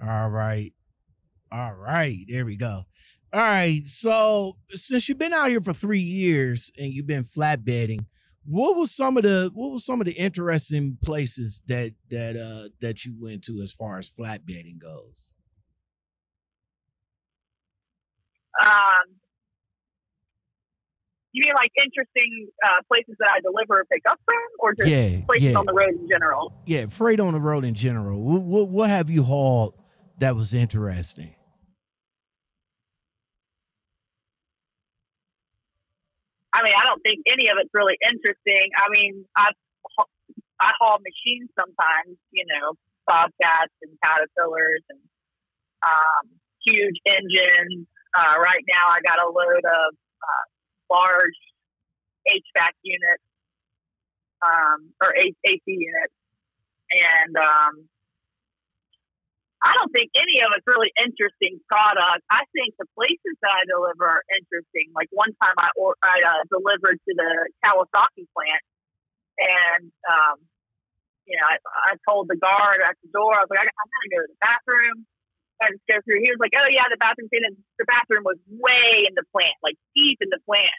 All right. There we go. All right. So since you've been out here for 3 years and you've been flatbedding, what were some of the interesting places that you went to as far as flatbedding goes? You mean like interesting places that I deliver or pick up from, or just places on the road in general? Yeah, freight on the road in general. What have you hauled that was interesting? I mean, I don't think any of it's really interesting. I mean, I haul machines sometimes, you know, bobcats and caterpillars and huge engines. Right now, I got a load of large HVAC units or AC units, and I don't think any of it's really interesting product. I think the places that I deliver are interesting. Like one time I delivered to the Kawasaki plant, and you know, I told the guard at the door, I was like, I'm gonna go to the bathroom. I just go through. He was like, "Oh yeah, the bathroom was way in the plant, like deep in the plant."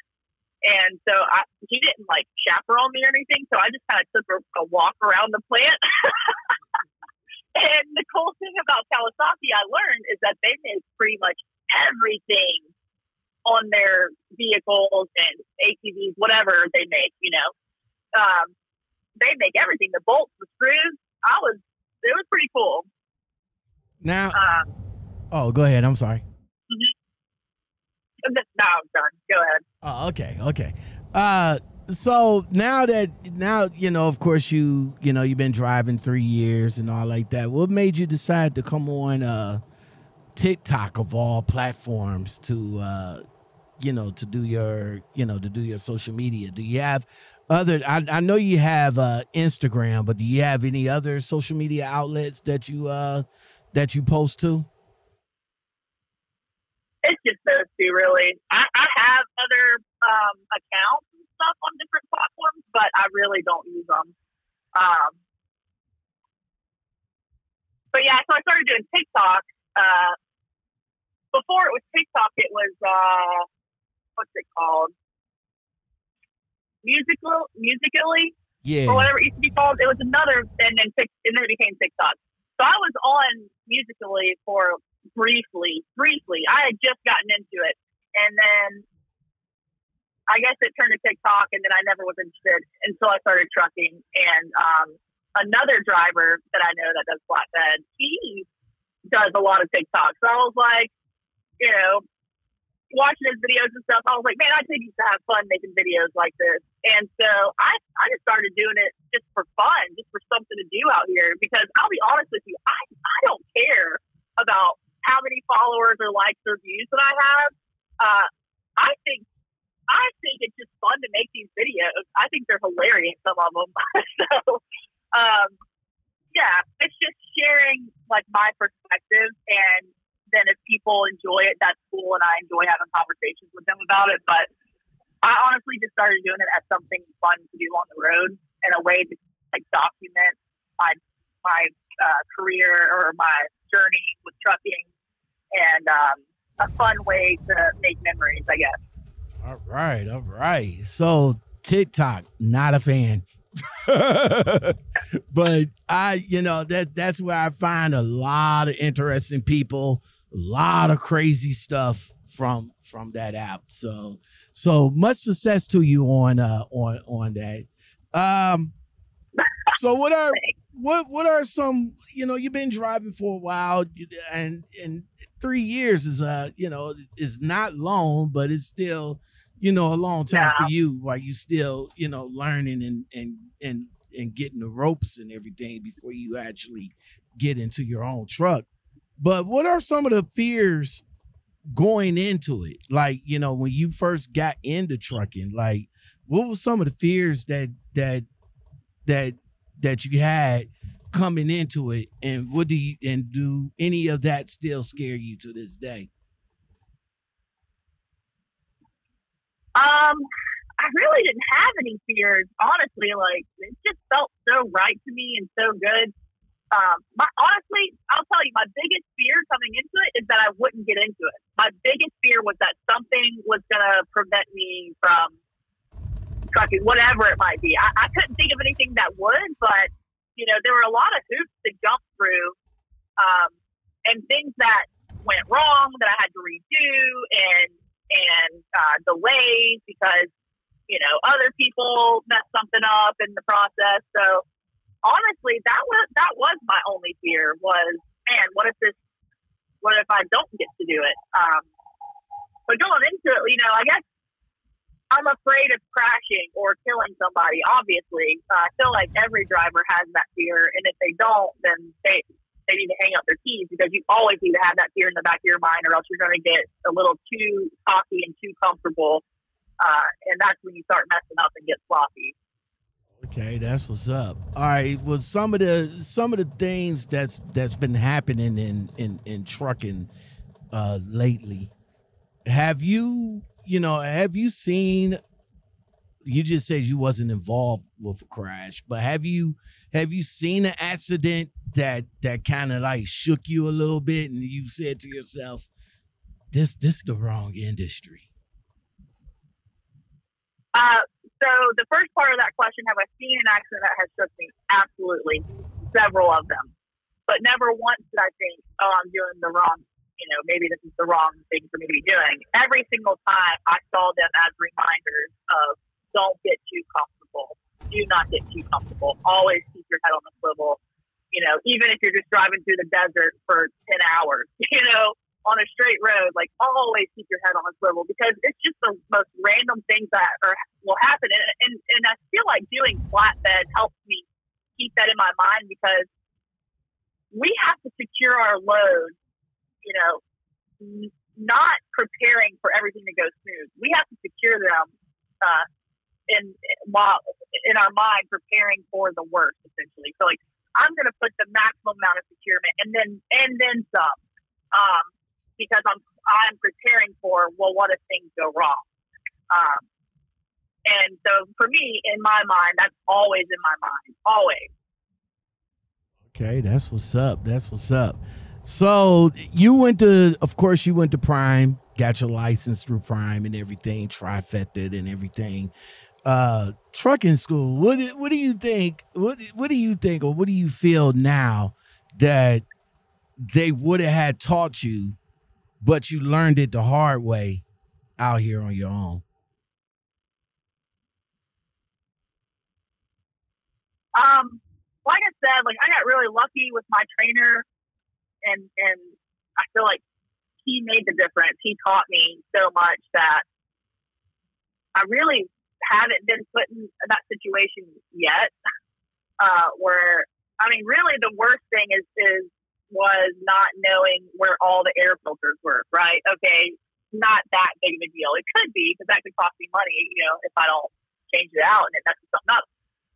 And so he didn't like chaperone me or anything. So I just kind of took a walk around the plant. And the cool thing about Kawasaki, I learned, is that they make pretty much everything on their vehicles and ATVs, whatever they make. You know, they make everything: the bolts, the screws. It was pretty cool. Now, go ahead. I'm sorry. Mm-hmm. No, I'm done. Go ahead. Oh, okay. So now you know, of course, you know you've been driving 3 years and all like that. What made you decide to come on TikTok of all platforms to do your social media? Do you have other? I know you have Instagram, but do you have any other social media outlets that you post to? It's just those two, really. I have other accounts and stuff on different platforms, but I really don't use them. But yeah, so I started doing TikTok. Before it was TikTok, it was what's it called? Musical.ly, or whatever it used to be called. It was another, and then it became TikTok. So I was on Musical.ly for briefly. I had just gotten into it. And then I guess it turned to TikTok, and then I never was interested until I started trucking. And another driver that I know that does flatbed, he does a lot of TikTok. So I was like, you know, watching his videos and stuff, I was like, man, I think he used to have fun making videos like this. And so I just started doing it just for fun, just for something to do out here. Because I'll be honest with you, I don't care about how many followers or likes or views that I have. I think it's just fun to make these videos. I think they're hilarious, some of them. So, yeah, it's just sharing like my perspective, and then if people enjoy it, that's cool, and I enjoy having conversations with them about it. But I honestly just started doing it as something fun to do on the road and a way to like document my career or my journey with trucking, and a fun way to make memories, I guess. All right. So TikTok, not a fan, but that's where I find a lot of interesting people, a lot of crazy stuff from that app. So much success to you on that. So what are some, you know, you've been driving for a while, and 3 years is is not long, but it's still, you know, a long time for you while you still, you know, learning and getting the ropes and everything before you actually get into your own truck. But what are some of the fears going into it? Like, you know, when you first got into trucking, like what were some of the fears that you had coming into it, and do any of that still scare you to this day? I really didn't have any fears, honestly. Like, it just felt so right to me and so good. My honest honestly, I'll tell you, my biggest fear coming into it is that I wouldn't get into it. My biggest fear was that something was going to prevent me from trucking, whatever it might be. I couldn't think of anything that would, but, you know, there were a lot of hoops to jump through, and things that went wrong that I had to redo and delays because, you know, other people messed something up in the process. So honestly, that was my only fear was, man, what if I don't get to do it? But going into it, you know, I guess I'm afraid of crashing or killing somebody. Obviously, I feel like every driver has that fear, and if they don't, then they need to hang up their keys, because you always need to have that fear in the back of your mind, or else you're going to get a little too cocky and too comfortable. And that's when you start messing up and get sloppy. Okay, that's what's up. All right. Well, some of the things that's been happening in trucking lately, have you seen, you just said you wasn't involved with a crash, but have you seen an accident that kind of like shook you a little bit and you said to yourself, this is the wrong industry? So the first part of that question, have I seen an accident that has shook me? Absolutely. Several of them. But never once did I think, oh, I'm doing the wrong, you know, maybe this is the wrong thing for me to be doing. Every single time I saw them as reminders of don't get too comfortable. Do not get too comfortable. Always keep your head on the swivel. You know, even if you're just driving through the desert for 10 hours, you know, on a straight road, like always keep your head on a swivel, because it's just the most random things that will happen. And I feel like doing flatbed helps me keep that in my mind, because we have to secure our load, you know, not preparing for everything to go smooth. We have to secure them in our mind, preparing for the worst, essentially. So like, I'm going to put the maximum amount of securement and then some, because I'm preparing for, well, what if things go wrong? And so for me, in my mind, that's always in my mind, always. Okay, that's what's up. That's what's up. So you went to Prime, got your license through Prime and everything, trifected and everything. Trucking school. What do you think? What do you think, or what do you feel now that they would have had taught you, but you learned it the hard way out here on your own? Like I said, like, I got really lucky with my trainer, and I feel like he made the difference. He taught me so much that I really haven't been put in that situation yet, where, I mean, really the worst thing was not knowing where all the air filters were, right? Okay, not that big of a deal. It could be, because that could cost me money, you know, if I don't change it out and it messes something up.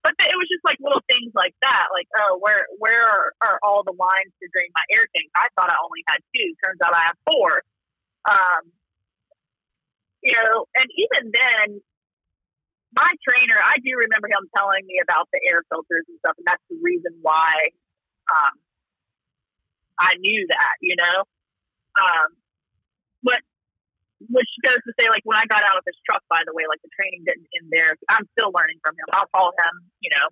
But it was just like little things like that, like, oh, where are all the lines to drain my air tank? I thought I only had 2. Turns out I have 4. You know, and even then, my trainer, I do remember him telling me about the air filters and stuff, and that's the reason why I knew that, you know. But which goes to say, like, when I got out of this truck, by the way, like, the training didn't end there. I'm still learning from him. I'll call him, you know.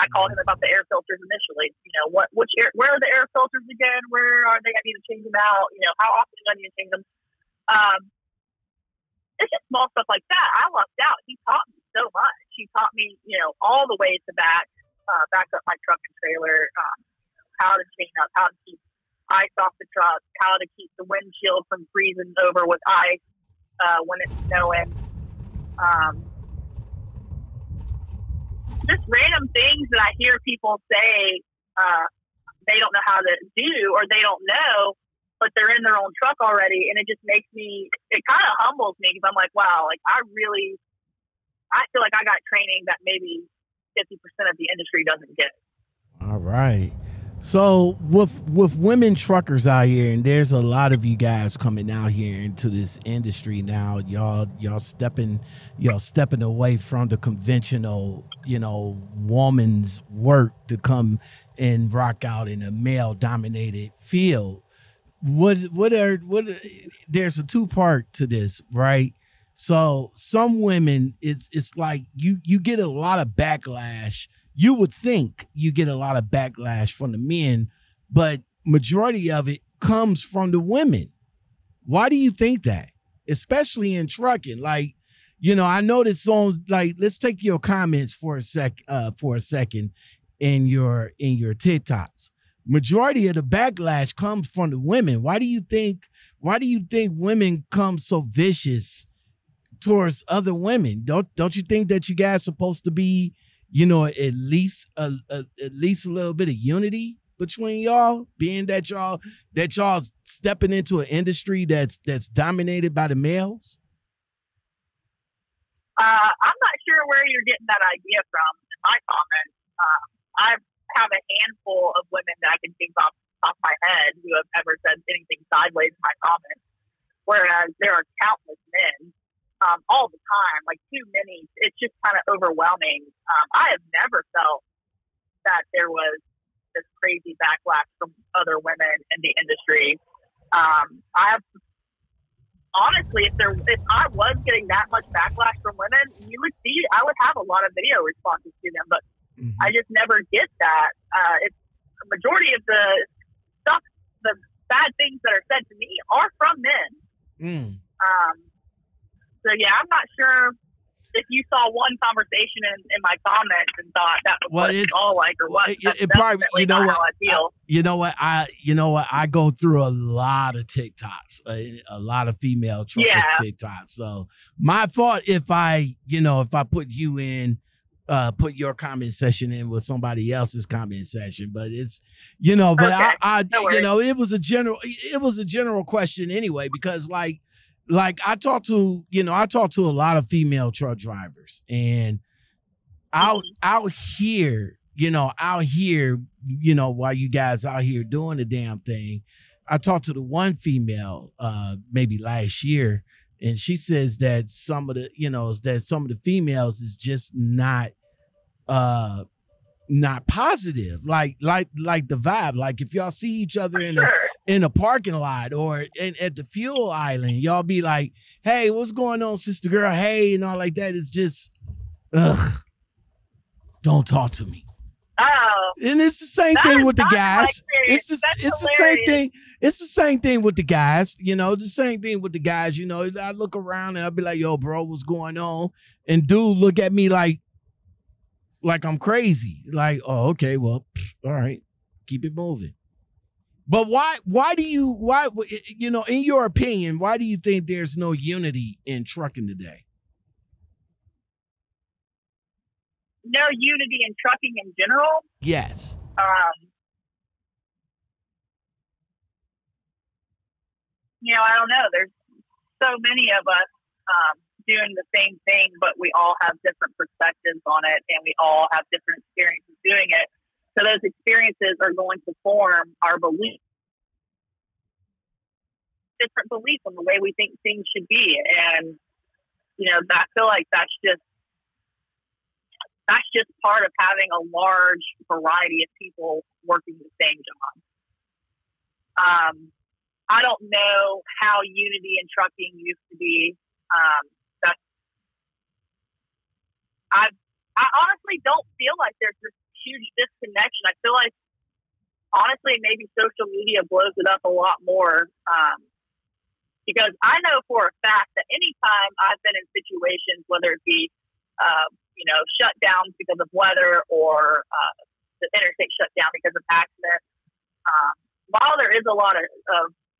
I called him about the air filters initially. You know, where are the air filters again? Where are they? I need to change them out. You know, how often do I need to change them? It's just small stuff like that. I lucked out. He taught me so much. He taught me, you know, all the ways to back up my truck and trailer, how to chain up, how to keep ice off the truck, how to keep the windshield from freezing over with ice when it's snowing. Just random things that I hear people say they don't know how to do, or they don't know, but they're in their own truck already. And it just makes me, it kind of humbles me, because I'm like, wow, like I feel like I got training that maybe 50% of the industry doesn't get. All right. So with women truckers out here, and there's a lot of you guys coming out here into this industry now, y'all stepping away from the conventional, you know, woman's work to come and rock out in a male dominated field. What there's a two-part to this, right? So some women, it's like you get a lot of backlash. You would think you get a lot of backlash from the men, but majority of it comes from the women. Why do you think that? Especially in trucking, like, you know, I know that some, like, let's take your comments for a second in your TikToks. Majority of the backlash comes from the women. Why do you think women come so vicious towards other women? Don't you think that you guys are supposed to be, you know, at least a little bit of unity between y'all, being that y'all stepping into an industry that's dominated by the males? I'm not sure where you're getting that idea from in my comments. I have a handful of women that I can think off the top of my head who have ever said anything sideways in my comments, whereas there are countless men. All the time, like too many. It's just kind of overwhelming. I have never felt that there was this crazy backlash from other women in the industry. I have, honestly, if I was getting that much backlash from women, you would see I would have a lot of video responses to them, but I just never get that. It's the majority of the stuff, the bad things that are said to me are from men. So, yeah, I'm not sure if you saw one conversation in my comments and thought that was what it's all like or what. It probably, you know what, I go through a lot of TikToks, a lot of female truckers TikToks. So my fault if I put you in, put your comment session in with somebody else's comment session, but it's, you know, but okay. It was a general question anyway, because like I talked to a lot of female truck drivers, and out here, while you guys out here doing the damn thing, I talked to the one female maybe last year, and she says that some of the females is just not positive, like the vibe. Like if y'all see each other in a parking lot or at the fuel island, y'all be like, "Hey, what's going on, sister girl? Hey," and all like that. It's just, ugh, don't talk to me. Oh, and it's the same thing with the guys. It's the same thing with the guys. You know, I look around and I'll be like, "Yo, bro, what's going on?" And dude, look at me like I'm crazy. Like, oh, okay, well, all right, keep it moving. But why do you, in your opinion, why do you think there's no unity in trucking today? No unity in trucking in general? Yes. You know, I don't know. There's so many of us doing the same thing, but we all have different perspectives on it, and we all have different experiences doing it. So those experiences are going to form our beliefs, different beliefs on the way we think things should be. And, you know, I feel like that's just part of having a large variety of people working the same job. I don't know how unity in trucking used to be. I honestly don't feel like there's this huge disconnection. I feel like, honestly, maybe social media blows it up a lot more, because I know for a fact that anytime I've been in situations, whether it be shutdowns because of weather or the interstate shut down because of accidents, while there is a lot of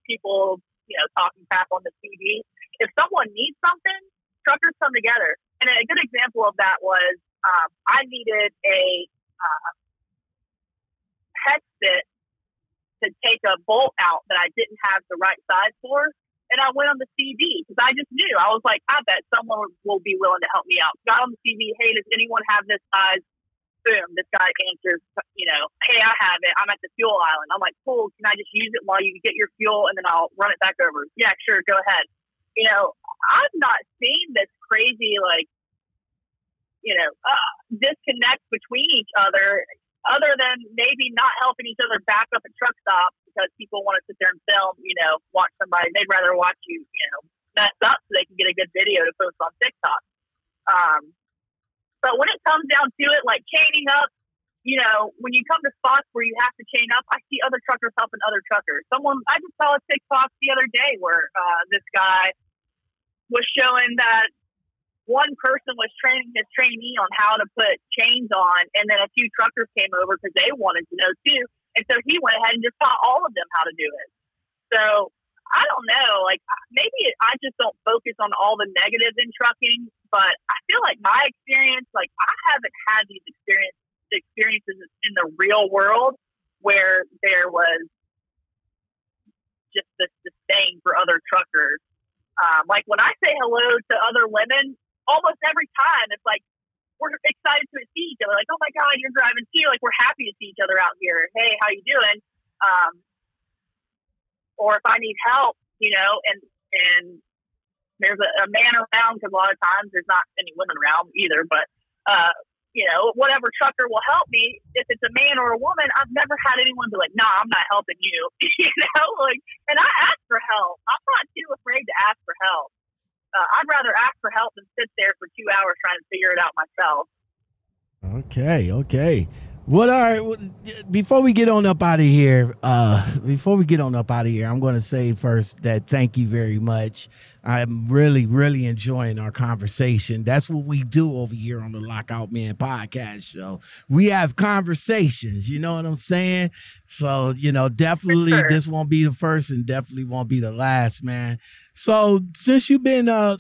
people, you know, talking crap on the TV, if someone needs something, truckers come together. And a good example of that was I needed a hex bit to take a bolt out that I didn't have the right size for, and I went on the CV because I just knew. I was like, I bet someone will be willing to help me out. Got on the CV, hey, does anyone have this size boom, this guy answers, you know, hey, I have it. I'm at the fuel island. I'm like, cool. Can I just use it while you get your fuel and then I'll run it back over? Yeah, sure. Go ahead. You know, I've not seen this crazy, like, you know, disconnect between each other, other than maybe not helping each other back up at truck stops because people want to sit there and film, you know, watch somebody. They'd rather watch you, you know, mess up so they can get a good video to post on TikTok. But when it comes down to it, like chaining up, you know, when you come to spots where you have to chain up, I see other truckers helping other truckers. I just saw a TikTok the other day where this guy was showing that one person was training his trainee on how to put chains on, and then a few truckers came over because they wanted to know too. And so he went ahead and just taught all of them how to do it. So I don't know, like maybe I just don't focus on all the negatives in trucking, but I feel like my experience, like I haven't had these experiences in the real world where there was just this disdain for other truckers. Like when I say hello to other women, almost every time it's like we're excited to see each other. Like, oh my God, you're driving too. Like we're happy to see each other out here. Hey, how you doing? Or if I need help, you know, and there's a man around, because a lot of times there's not any women around either. But you know, whatever trucker will help me, if it's a man or a woman, I've never had anyone be like, "No, I'm not helping you." You know, like, and I ask for help. I'm not too afraid to ask for help. I'd rather ask for help than sit there for 2 hours trying to figure it out myself. Okay, okay. Well, all right. Before we get on up out of here, I'm going to say first that thank you very much. I'm really, really enjoying our conversation. That's what we do over here on the Lockout Man podcast show. We have conversations, you know what I'm saying? So, you know, definitely this won't be the first and definitely won't be the last, man. So since you've been, oh,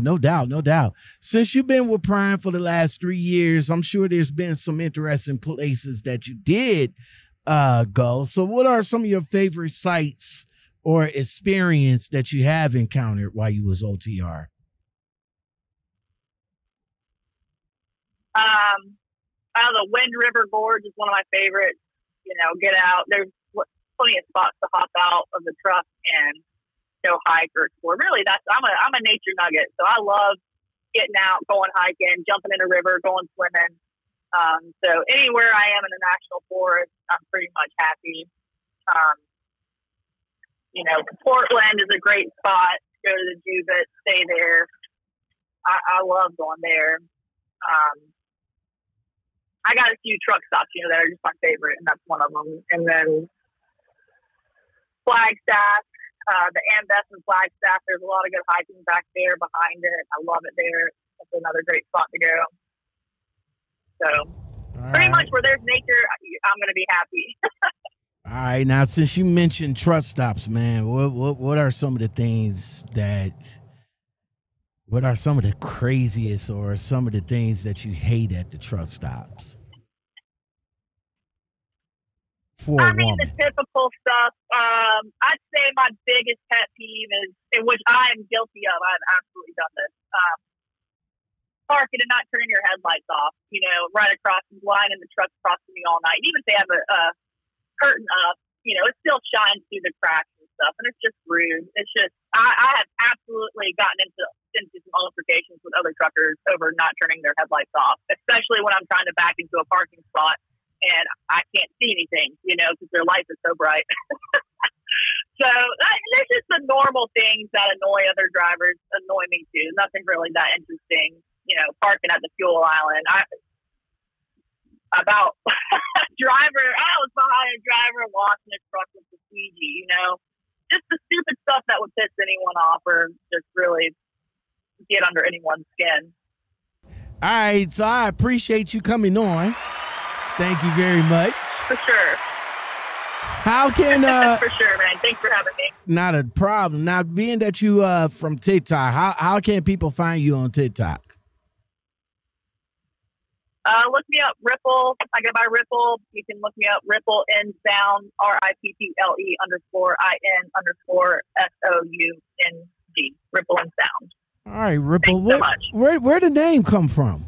no doubt, no doubt. Since you've been with Prime for the last 3 years, I'm sure there's been some interesting places that you did go. So what are some of your favorite sites or experience that you have encountered while you was OTR? The Wind River Gorge is one of my favorites. You know, get out. There's plenty of spots to hop out of the truck and go hike or explore. Really, that's I'm a nature nugget, so I love getting out, going hiking, jumping in a river, going swimming. So anywhere I am in the national forest, I'm pretty much happy. You know, Portland is a great spot. Go to the Juvet, stay there. I love going there. I got a few truck stops, you know, that are just my favorite, and that's one of them. And then Flagstaff. The Amethyst Flagstaff, there's a lot of good hiking back there behind it. I love it there. It's another great spot to go. So pretty much where there's nature, I'm going to be happy. All right. Now, since you mentioned truck stops, man, what are some of the things that, what are some of the craziest or some of the things that you hate at the truck stops? I mean, the typical stuff. I'd say my biggest pet peeve is, which I am guilty of, I've absolutely done this, parking and not turning your headlights off, you know, right across, blinding the trucks crossing me all night. And even if they have a curtain up, you know, it still shines through the cracks and stuff, and it's just rude. It's just, I have absolutely gotten into some altercations with other truckers over not turning their headlights off, especially when I'm trying to back into a parking spot and I can't see anything, you know, because their light is so bright. So there's just the normal things that annoy other drivers, annoy me too. Nothing really that interesting, you know, parking at the fuel island. I was behind a driver watching a truck with the Fiji, you know. Just the stupid stuff that would piss anyone off or just really get under anyone's skin. All right, so I appreciate you coming on. Thank you very much. For sure. How can for sure, man. Thanks for having me. Not a problem. Now, being that you from TikTok, how can people find you on TikTok? Look me up, Ripple. I go by Ripple. You can look me up, Ripple in Sound, RIPPLE_IN_SOUND. Ripple in Sound. All right, Ripple. Thanks so much. Where did the name come from?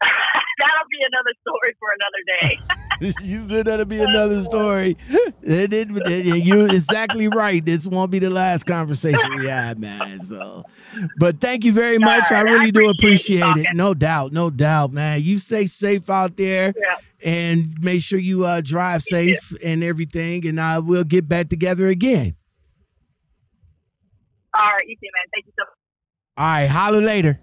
That'll be another story for another day. You said that'll be another story. You're exactly right. This won't be the last conversation we had, man. So, but thank you very much. I really do appreciate it. No doubt. No doubt, man. You stay safe out there. Yeah. And make sure you drive safe and everything. And I will get back together again. All right. You too, man. Thank you so much. All right. Holler later.